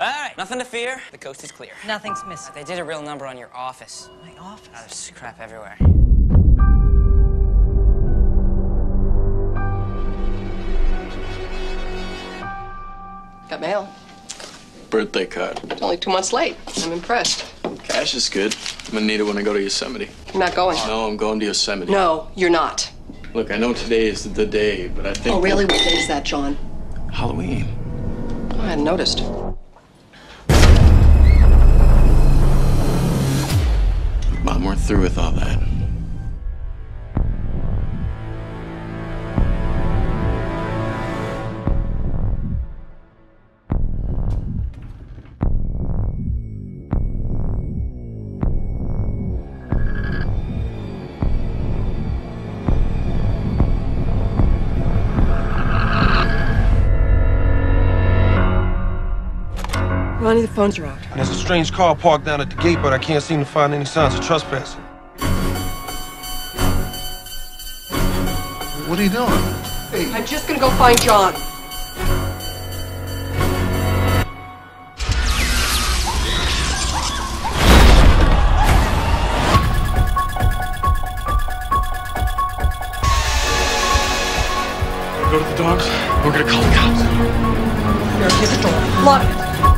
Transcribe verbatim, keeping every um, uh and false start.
All right, nothing to fear. The coast is clear. Nothing's missing. They did a real number on your office. My office? Oh, there's crap everywhere. Got mail. Birthday card. It's only two months late. I'm impressed. Cash is good. I'm gonna need it when I go to Yosemite. You're not going. No, I'm going to Yosemite. No, you're not. Look, I know today is the day, but I think... Oh, really? What day is that, John? Halloween. Oh, I hadn't noticed. Mom, we're through with all that. Ronnie, the phones are out. There's a strange car parked down at the gate, but I can't seem to find any signs of trespassing. What are you doing? Hey. I'm just gonna go find John. Go to the dogs. We're gonna call the cops. There's a pistol. Lock it.